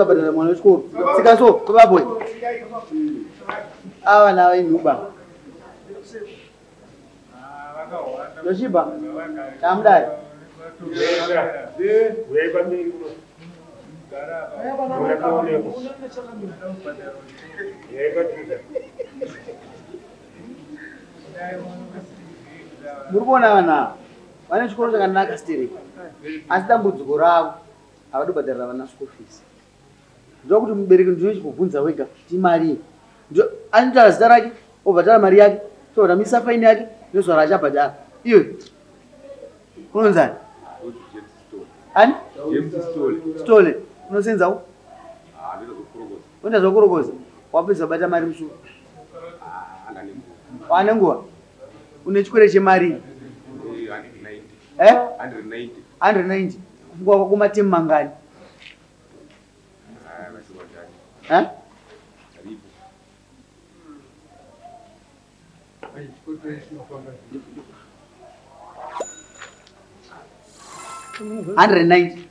abadala mwana school sikaso bababwe awa nawe inuba Yoshiba tamdai Murbona na wana chikoro chakanaka stiri asi dambudziko ravo avadobhadharira vana school fees ndoda kuti mubereki ndiwe chikubvunza wega kuti mari anotaura zita rake obhadhara mari yake todamisa faini yake nezuva raachabhadhara iwe unonzani ani stole unosenzawo unoita zvokurogoza wapedza kubata mari mushure wane nguva une chikwere chemari 190 kunguva kwakumatemu mangani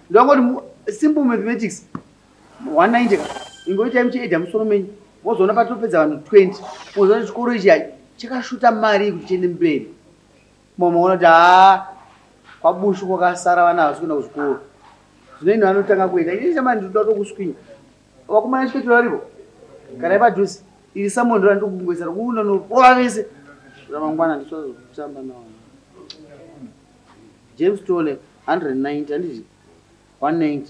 ndongoti simple mathematics 190 ingoita muchiedha musoro menyu wozoona patopedza vanhu 20 wozoona chikoro ichi chakashuta mari kuti chiende mberi mama unoti haa kwabushu kwakasara vana havasi kuenda kuchikoro zvino ino vanotanga kuenda ini chamani ndinoda kutokuswinya vakomana chipetero varipo kana ipadhusi iri samuoni ndorandokungoisara kuunda norova vese ramangwana ndichotamba nawo James Tole 190 andii 190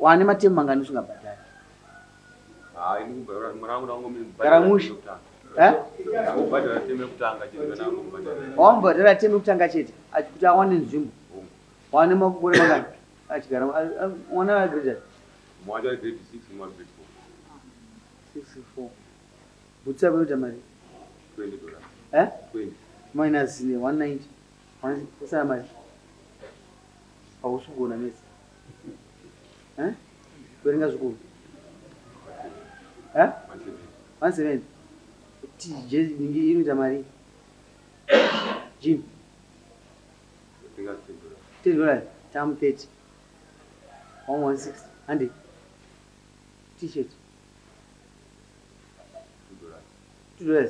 wane matemu mangani usingabhadhari karamushi wamubhadhari ateme kutanga chete kuti awane nzvimbo wane makore mangani achigara mwana vagrade bhutsi yako inoita mari minus 190 usana mari hausi kuona mesi kuverenga zvikuru 170 tijningi inoita mari jim $10 tam 30 160 handi t-shirt $2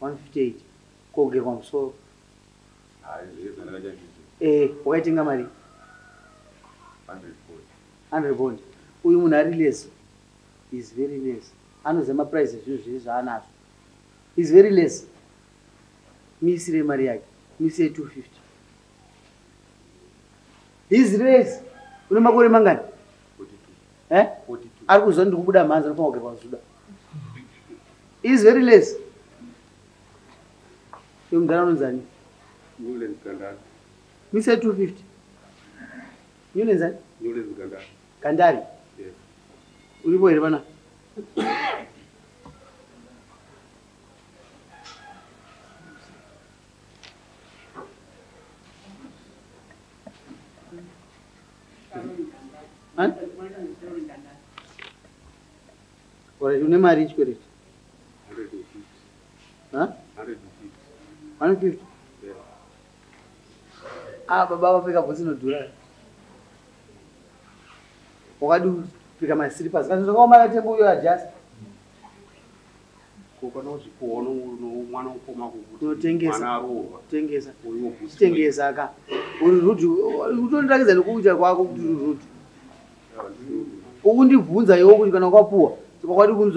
$158 kogerwa musoro wakaitenga mari £100 uyu munhu ari less is very less anoziva maprice ezvinhu zvese zvaanazvo is very less misire mari yake misire $250 is less une makore mangani ari kuziva ndiri kubuda mhanza anofanira kugerwa musuda is very less. You can do it. Say 250. You can do it. Kandari. Yes. You can do it. Huh? Or you can marry it. Huh? 150. Yeah. Ah, Baba, pick up what's in the door. What do pick up my slippers? Can you go my table? You adjust. Coconut, one,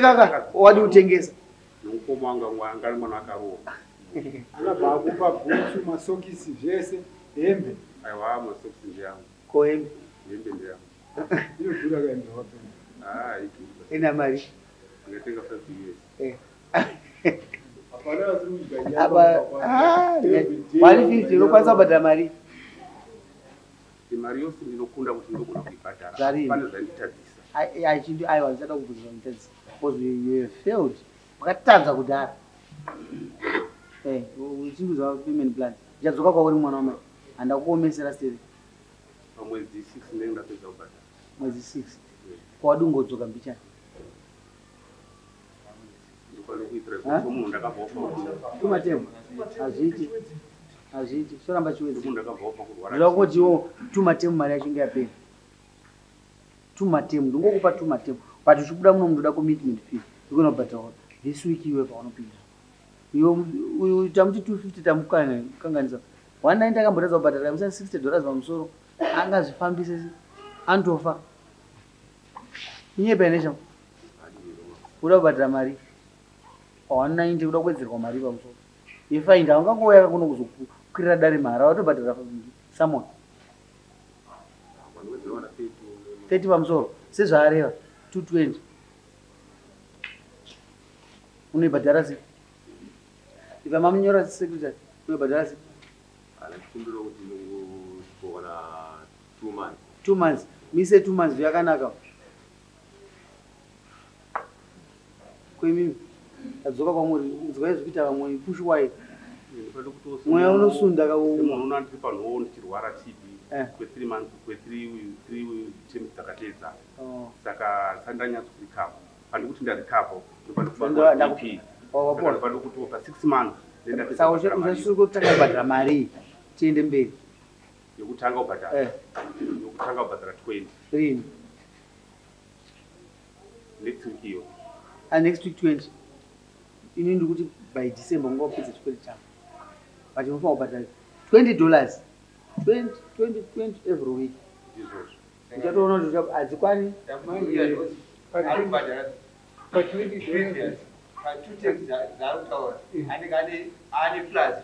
kaka wadi utengesa nokomanga ngangari mwana akarowa anabva kupa bhutsu masokisi zvese hembe aiwa masokisi ndeyangu ko hembe hembe ndeyangu inodhura kaenda wapi ah idhura ina mari ngatenga $50 apana azuruganya ah $150 nokwanisa kubhadhara mari mari yosi ndinokunda kuti ndogona kuibhadhara pane zvaitadzisa I was at all because you failed. But times are good. Hey, we choose our payment plan. Just go over one moment and I'll go miss the city. From with the 6th name that is over. Was the 6th? What do you go to Gambia? You call it with someone that I bought. Too much. azhinji soramba chiwedzi ndakabva tumatemu mari yachinge yapera tumatemu ndongokupa tumatemu but uchibuda muno mundoda ku midnight fee ndikona kubhataura this week iwe paunopinda iyo uyu tamuti 250 tamukana kanganisa 190 akamboratsa kubhataura $60 pamusoro angazvifambise andofa inyebe nesha kuda kubhataura mari 190 kuda kuwedzerwa mari pamusoro if I don't go where I'm going to create a marauder, but someone 30 from so says I have 220 only but there is if I'm on your secretary, but that's 2 months. 2 months, me say 2 months, you are gonna go. As over one is very bitter when you push away. When I was soon that I will not keep on own to Warati with 3 months with 3 Chimtacateza. Saka Sandania to the cup. I looked at the cup for 6 months. Then I was just to go to the Marie, change them bed. You would tango but you would tango but at 20. Next week you. And next week 20. You need to go by December. Go pay the school charm. But you must pay $20, 20 every week. I don't know to job. As you can, for 20 years, for 2 times that hour, and I got any plus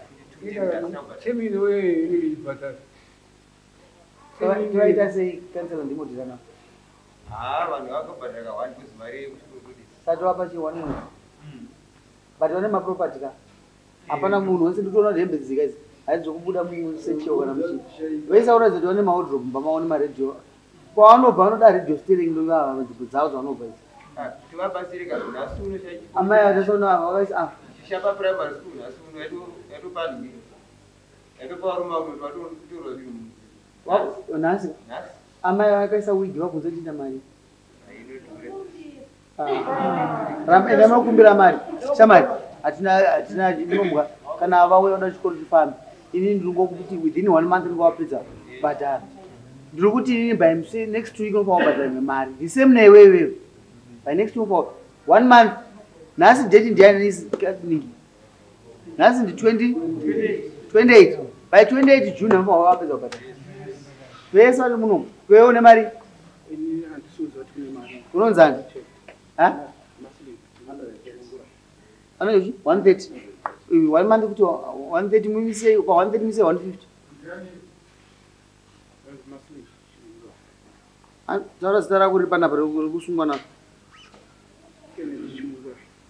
2 times number. Same in way, but why does he cancel on the mood? Ah, one go, but I got one who's married. That's what you want. But I don't have property. Upon a moon, once you don't have business, I don't put a moon sent you over a machine. Where's our own outroom, Bamon marriage? Pound of Banada, you're stealing Luga with the thousand overs. Am I just on always up? Shapa Prepper school as soon as everybody. Everybody don't do a room. What? Am I guess a week of the money? Ramela mukumbira mari chamari atina nyumba kana vawe vanoda chikoro chifamba ini ndingo kuti within 1 month ndingowapedza bhadhara ndiri kuti ini by next week ndingowabhadhara mari the same newewe by next week for 1 month nhasi date ndiani is happening nhasi ndi 28 by 28 June ndingowapedza bhadhara wese ari muno wewe ne mari ini andisudzwa kuti ne mari unonzani. Huh? 130. 1 month to 130 we say 150. And Zara Zara will repana Gusumana.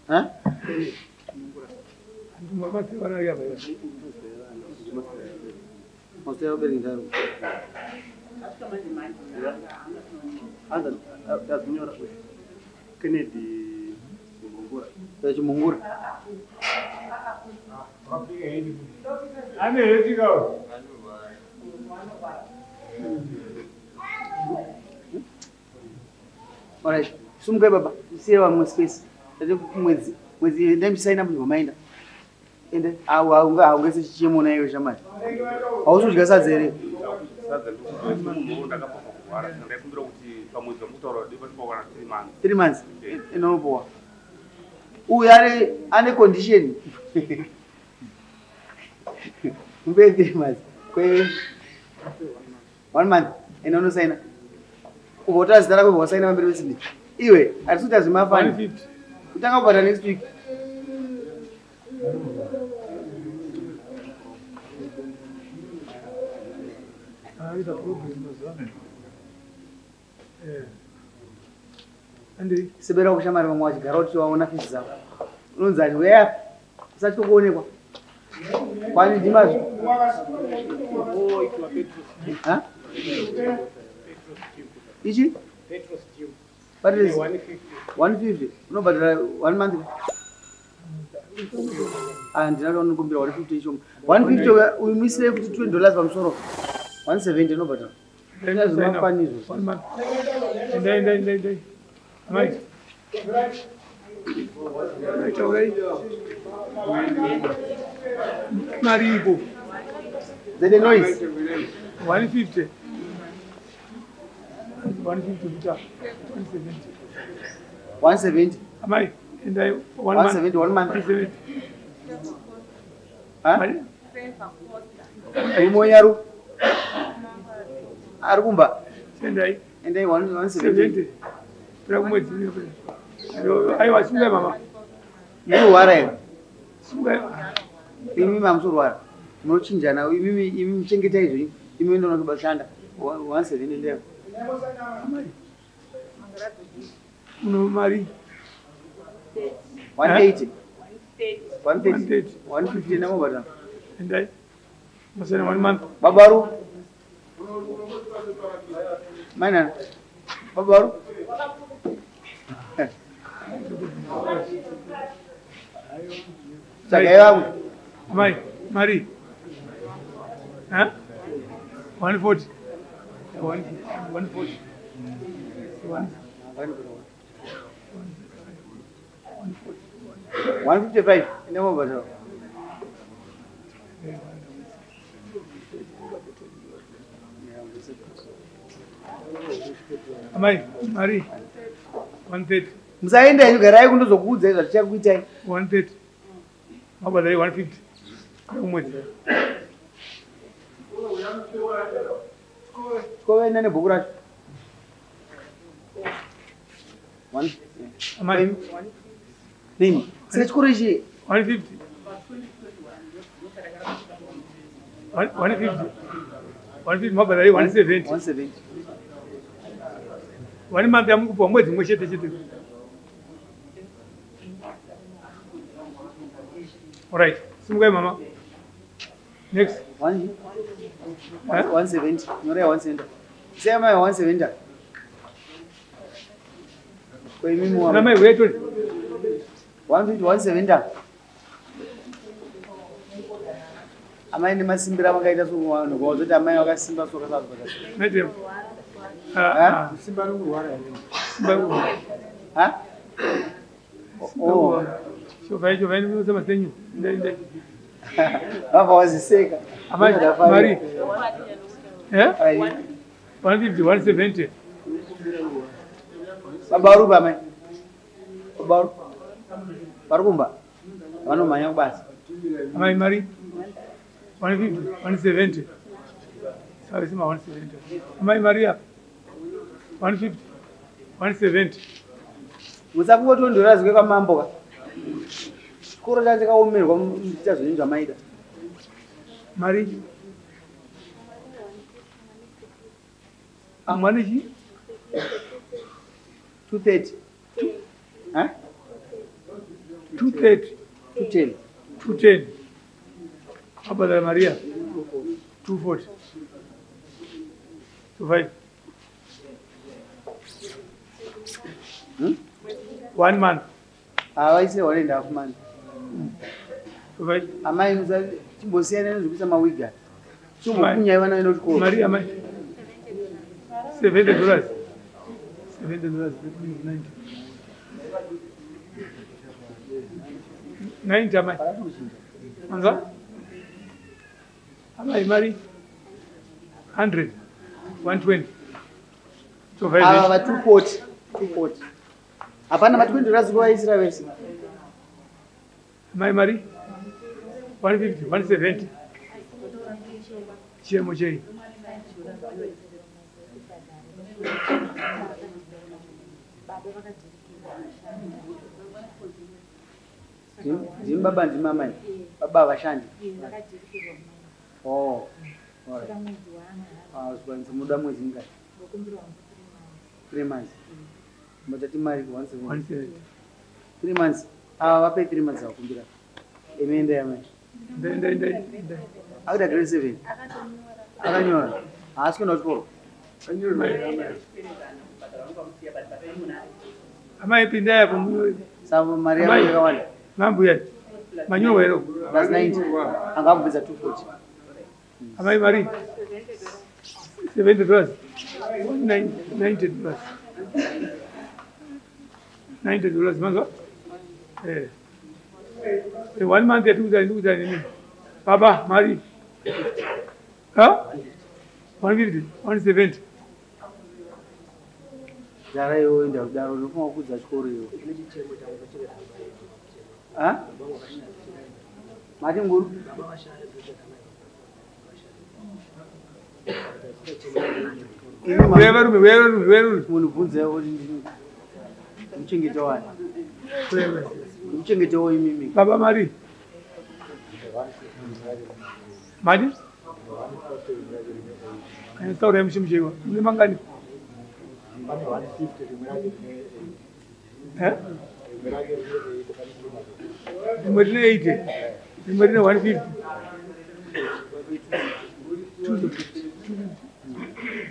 Huh? Kennedy Mungura. That's Mungura. I'm ready to go. All right. Some guy, Baba, you see how much space. I think with the name sign up in your mind. And I'll get a gym on every shaman. Also, you guys are there. Three months. No more. We are under condition. Wait 3 months. 1 month. And no sign. What else? There was sign of recently. Anyway, as soon as my fun. We talk about the next week. Sebera kushamara vamwachi garoti waona fizi zavo unonzani weapa usati kuonekwa kwani ndimazvo ichi but it is 150 unobhadhara 1 month andinati unokumbira 150 icho 150 uimisire kuti $20 pamusoro 170 unobhadhara ndinazvimafanizo 1 month ndai Mike. Right away. Maribo. The noise. 150. 150 meter. 170. 170? Am I? And I 170, 1 month. 170. Huh? And I 170. I was in Mama. You are Mimi Mochinjana, you Chinkitaji, you mean on Basanda, 170. No, Marie. 180. 130. 150 number. And I was 1 month. Babaru Manan Babaru. Sagayam. My Marie. Huh? 140. 140. 155. No better. My Marie. 130. Msaenda, you can ride the goods as a check with 130. How about 150? Go in and a book. One. Name. 150. 150. 170. 1 month I'm going to go to all right. Mama. Next. 170. No, 170. Say my 170. No, my wait. 150, 170. Am I in my Simbra? I just want to go to the Mayaga Simba. Oh. Marie. Yeah? 150, 170. Baruba, man. Barumba. One of my young bats. Am I Marie? 150, 170. Sorry, 170. Am I Maria? 150, 170. What's up? What do you ask? Give a mambo. Marie, I'm managing 230. Huh? 230. 210. 210. How about Maria? 240. 25. 1 month. I say 1.5 months. Right. Am I in the Bosian with some wig? So, Maria, am I? $70. $70. 90. Am I? Am I married? 100. 120. So, very much. 240. 240. Apana matwindi razwa Israelsi. My Marie? 150, 170. Chemo J. Zimbabwe and Mamma. Baba Shandi. Oh, all right. I was going to Mudamu Zinga. 3 months. But that married once a month. 3 months. I pay 3 months. Amen. Then. How did I receive it? Ask you not for. Am I in there from some Maria? Mambuet. Manuel. Last night. I'm up with a 240. Am I married? 70 plus. 90 plus. $90 month. Eh. 1 month, 2 days, Baba, Marie. Huh? 150? 170? Huh? Martin Wood? Where? Baba Mari. Mari? I thought I'm Jim Jim. Limangani. Huh? 80. 150.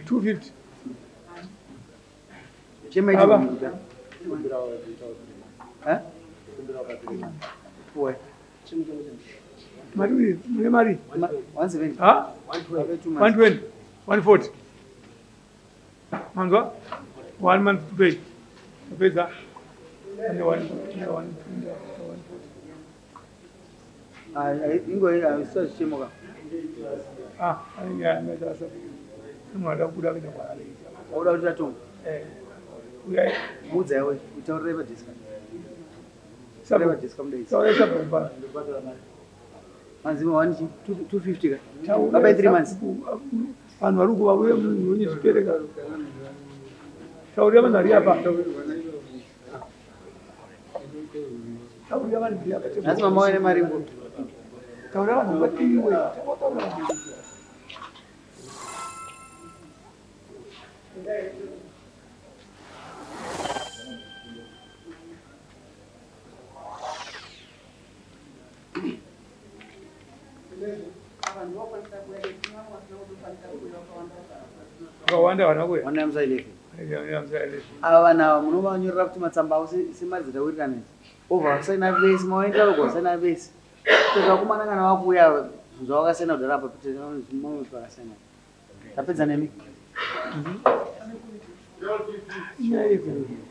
250. Marie, 170. Huh? 120. 140. Mango? 1 month to pay. To pay that. And one. I think I will search Shimoga. Ah, yeah, I made us a good what do you wait? Go on, I the document and how we are Zoga Senate, the rapper, the moment